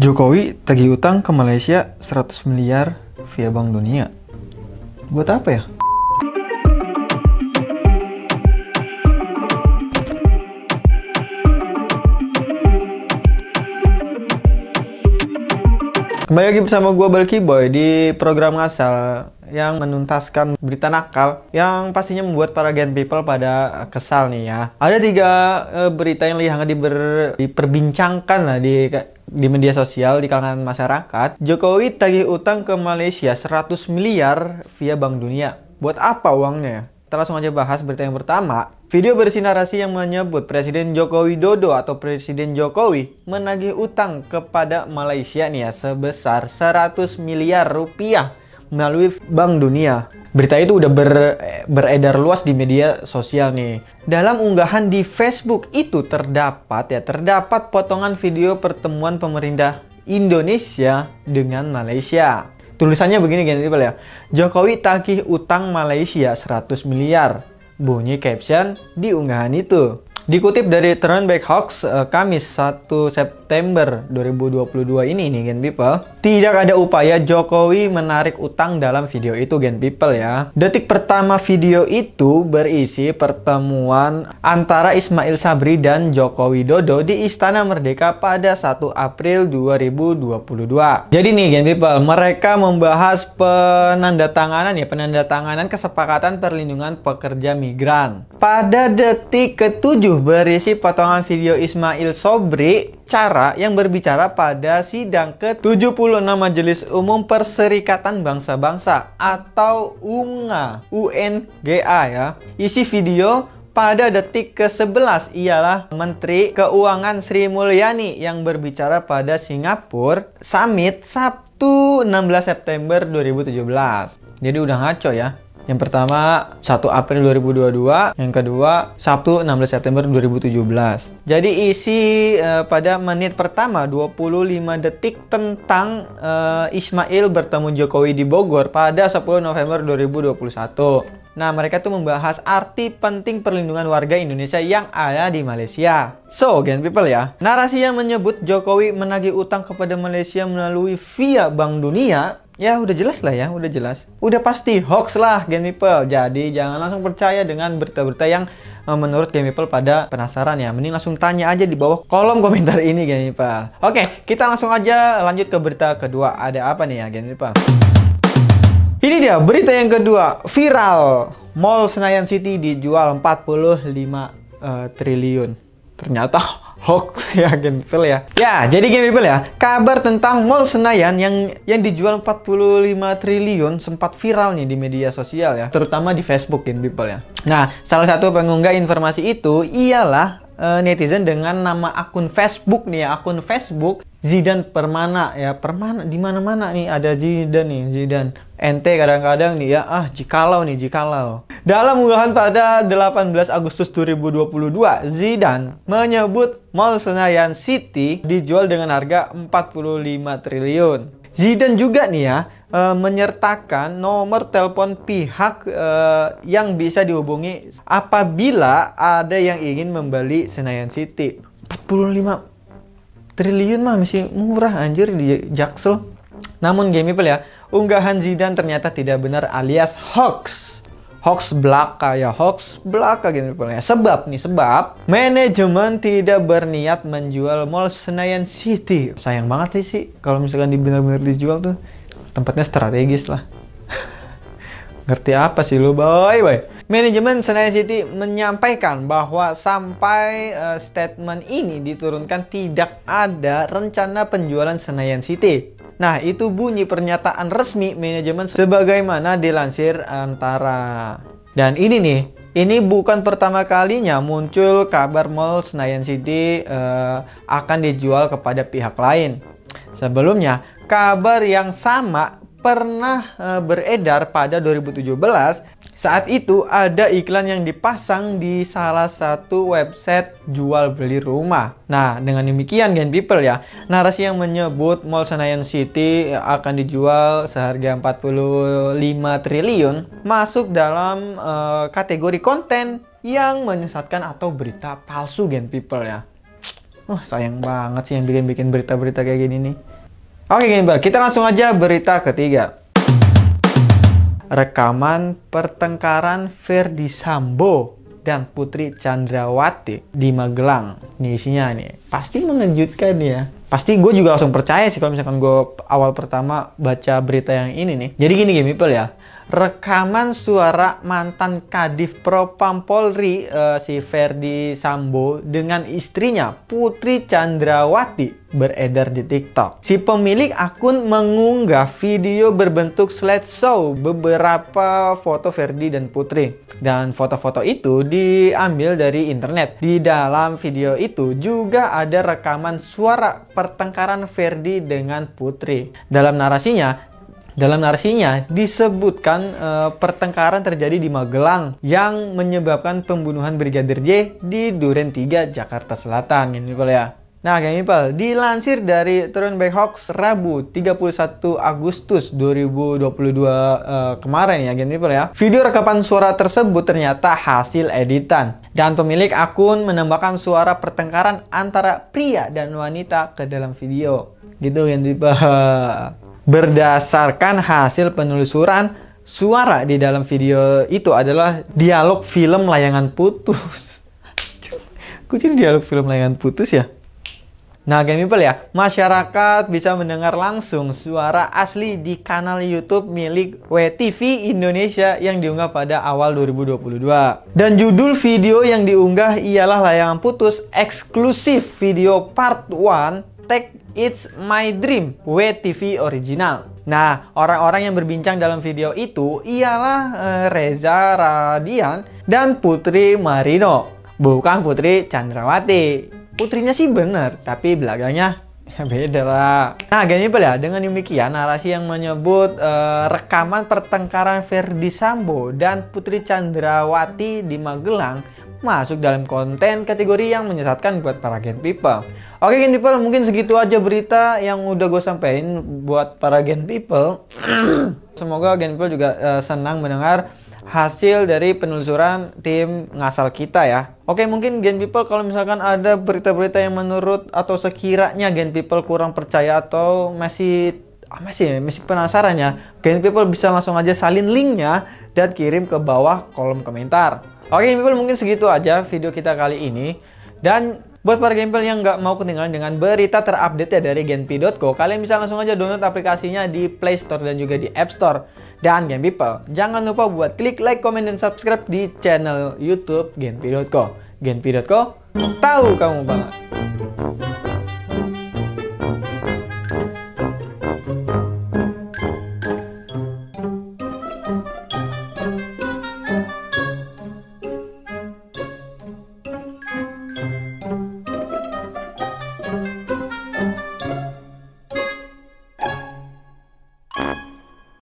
Jokowi tagih utang ke Malaysia 100 miliar via Bank Dunia. Buat apa ya? Kembali lagi bersama gue Balki Boy di program Ngasal yang menuntaskan berita nakal yang pastinya membuat para Gen People pada kesal nih ya. Ada 3 berita yang hangat diperbincangkan lah di media sosial di kalangan masyarakat. Jokowi tagih utang ke Malaysia 100 miliar via Bank Dunia. Buat apa uangnya? Kita langsung aja bahas berita yang pertama. Video berisi narasi yang menyebut Presiden Joko Widodo atau Presiden Jokowi menagih utang kepada Malaysia nih ya sebesar 100 miliar rupiah melalui Bank Dunia. Berita itu udah beredar luas di media sosial nih. Dalam unggahan di Facebook itu terdapat potongan video pertemuan pemerintah Indonesia dengan Malaysia. Tulisannya begini ya, Jokowi tagih utang Malaysia 100 miliar, bunyi caption di unggahan itu. Dikutip dari Turn Back Hoax, Kamis 1 September 2022 ini nih Gen People, tidak ada upaya Jokowi menarik utang dalam video itu Gen People ya. Detik pertama video itu berisi pertemuan antara Ismail Sabri dan Joko Widodo di Istana Merdeka pada 1 April 2022. Jadi nih Gen People, mereka membahas penandatanganan kesepakatan perlindungan pekerja migran. Pada detik ke-7 berisi potongan video Ismail Sabri cara yang berbicara pada sidang ke-76 Majelis Umum Perserikatan Bangsa-Bangsa atau UNGA ya. Isi video pada detik ke-11 ialah Menteri Keuangan Sri Mulyani yang berbicara pada Singapura Summit Sabtu 16 September 2017. Jadi udah ngaco ya. Yang pertama 1 April 2022, yang kedua Sabtu 16 September 2017. Jadi isi pada menit pertama 25 detik tentang Ismail bertemu Jokowi di Bogor pada 10 November 2021. Nah, mereka tuh membahas arti penting perlindungan warga Indonesia yang ada di Malaysia. So, Gen People ya, narasi yang menyebut Jokowi menagih utang kepada Malaysia melalui via Bank Dunia, ya udah jelas lah ya, udah jelas. Udah pasti hoax lah Gen People. Jadi jangan langsung percaya dengan berita-berita yang menurut Gen People pada penasaran ya. Mending langsung tanya aja di bawah kolom komentar ini Gen People. Oke, kita langsung aja lanjut ke berita kedua. Ada apa nih ya Gen People? Ini dia berita yang kedua. Viral, Mall Senayan City dijual 45 triliun. Ternyata hoax ya Gen People ya. Ya, jadi Gen People ya, kabar tentang Mall Senayan yang dijual 45 triliun sempat viral nih di media sosial ya, terutama di Facebook Gen People ya. Nah, salah satu pengunggah informasi itu ialah netizen dengan nama akun Facebook nih ya, akun Facebook Zidan Permana ya. Permana di mana-mana nih ada Zidan nih, Zidan. Ente kadang-kadang nih ya, jikalau. Dalam unggahan pada 18 Agustus 2022, Zidan menyebut Mall Senayan City dijual dengan harga 45 triliun. Zidan juga nih ya, menyertakan nomor telepon pihak yang bisa dihubungi apabila ada yang ingin membeli Senayan City. 45 triliun mah masih murah anjir di Jaksel. Namun Gen People ya, unggahan Zidan ternyata tidak benar alias hoax. Hoax belaka Gen People ya. Sebab manajemen tidak berniat menjual Mall Senayan City. Sayang banget sih kalau misalkan benar-benar dijual tuh. Tempatnya strategis lah. Ngerti apa sih lu boy? Manajemen Senayan City menyampaikan bahwa sampai statement ini diturunkan tidak ada rencana penjualan Senayan City. Nah, itu bunyi pernyataan resmi manajemen sebagaimana dilansir Antara. Dan ini nih, ini bukan pertama kalinya muncul kabar Mall Senayan City akan dijual kepada pihak lain. Sebelumnya, kabar yang sama pernah beredar pada 2017. Saat itu ada iklan yang dipasang di salah satu website jual beli rumah. Nah, dengan demikian Gen People ya, narasi yang menyebut Mall Senayan City akan dijual seharga 45 triliun masuk dalam kategori konten yang menyesatkan atau berita palsu Gen People ya. Sayang banget sih yang bikin-bikin berita-berita kayak gini nih. Oke Gen People, kita langsung aja berita ketiga. Rekaman pertengkaran Ferdy Sambo dan Putri Candrawathi di Magelang. Nih isinya nih, pasti mengejutkan ya. Pasti gue juga langsung percaya sih kalau misalkan gue awal pertama baca berita yang ini nih. Jadi gini Gen People ya, rekaman suara mantan Kadif Propam Polri si Ferdy Sambo dengan istrinya Putri Candrawathi beredar di TikTok. Si pemilik akun mengunggah video berbentuk slideshow beberapa foto Ferdy dan Putri. Dan foto-foto itu diambil dari internet. Di dalam video itu juga ada rekaman suara pertengkaran Ferdy dengan Putri. Dalam narasinya disebutkan pertengkaran terjadi di Magelang yang menyebabkan pembunuhan Brigadir J di Duren 3, Jakarta Selatan. Ini People ya. Nah, Gang People, dilansir dari Turn Back Hoax Rabu 31 Agustus 2022 kemarin ya, Gang People ya. Video rekaman suara tersebut ternyata hasil editan dan pemilik akun menambahkan suara pertengkaran antara pria dan wanita ke dalam video. Gitu Gang People. Berdasarkan hasil penelusuran, suara di dalam video itu adalah dialog film Layangan Putus. Kok jadi dialog film Layangan Putus ya? Nah, Gang People ya, masyarakat bisa mendengar langsung suara asli di kanal YouTube milik WTV Indonesia yang diunggah pada awal 2022. Dan judul video yang diunggah ialah Layangan Putus eksklusif video part 1 Take It's My Dream WTV Original. Nah, orang-orang yang berbincang dalam video itu ialah Reza Radian dan Putri Marino, bukan Putri Candrawathi. Putrinya sih bener, tapi belakangnya ya beda lah. Nah, Gen People ya, dengan demikian narasi yang menyebut rekaman pertengkaran Ferdy Sambo dan Putri Candrawathi di Magelang masuk dalam konten kategori yang menyesatkan buat para Gen People. Oke Gen People, mungkin segitu aja berita yang udah gue sampein buat para Gen People. Semoga Gen People juga senang mendengar hasil dari penelusuran tim ngasal kita ya. Oke, mungkin Gen People kalau misalkan ada berita-berita yang menurut atau sekiranya Gen People kurang percaya atau masih penasaran ya, Gen People bisa langsung aja salin linknya dan kirim ke bawah kolom komentar. Oke Gen People, mungkin segitu aja video kita kali ini. Dan buat para Gen People yang nggak mau ketinggalan dengan berita terupdate ya dari Genpi.co, kalian bisa langsung aja download aplikasinya di Play Store dan juga di App Store. Dan Gen People, jangan lupa buat klik like, komen, dan subscribe di channel YouTube Genpi.co. Genpi.co, tahu kamu banget.